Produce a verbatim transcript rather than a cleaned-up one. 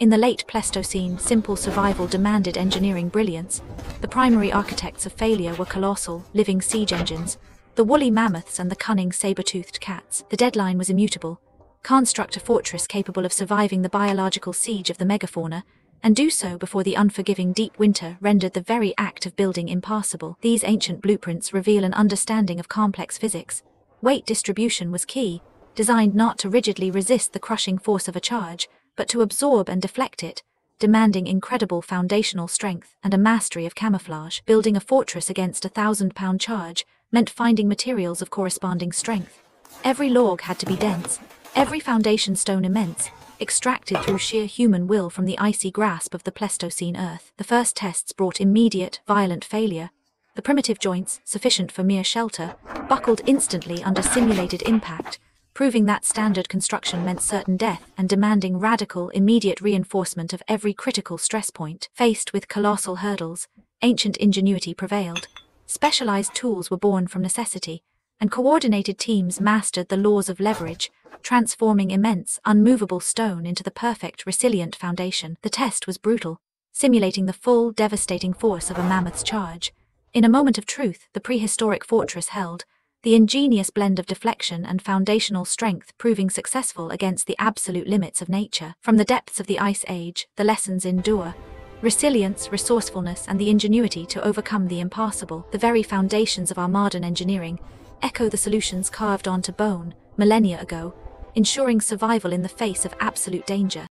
In the late Pleistocene, simple survival demanded engineering brilliance. The primary architects of failure were colossal, living siege engines, the woolly mammoths and the cunning saber-toothed cats. The deadline was immutable. Construct a fortress capable of surviving the biological siege of the megafauna, and do so before the unforgiving deep winter rendered the very act of building impossible. These ancient blueprints reveal an understanding of complex physics. Weight distribution was key, designed not to rigidly resist the crushing force of a charge, but to absorb and deflect it, demanding incredible foundational strength and a mastery of camouflage. Building a fortress against a thousand-pound charge meant finding materials of corresponding strength. Every log had to be dense, every foundation stone immense, extracted through sheer human will from the icy grasp of the Pleistocene earth. The first tests brought immediate, violent failure. The primitive joints, sufficient for mere shelter, buckled instantly under simulated impact, proving that standard construction meant certain death and demanding radical, immediate reinforcement of every critical stress point. Faced with colossal hurdles, ancient ingenuity prevailed. Specialized tools were born from necessity, and coordinated teams mastered the laws of leverage, transforming immense, unmovable stone into the perfect, resilient foundation. The test was brutal, simulating the full, devastating force of a mammoth's charge. In a moment of truth, the prehistoric fortress held, the ingenious blend of deflection and foundational strength proving successful against the absolute limits of nature. From the depths of the Ice Age, the lessons endure. Resilience, resourcefulness, and the ingenuity to overcome the impossible. The very foundations of our modern engineering echo the solutions carved onto bone millennia ago, ensuring survival in the face of absolute danger.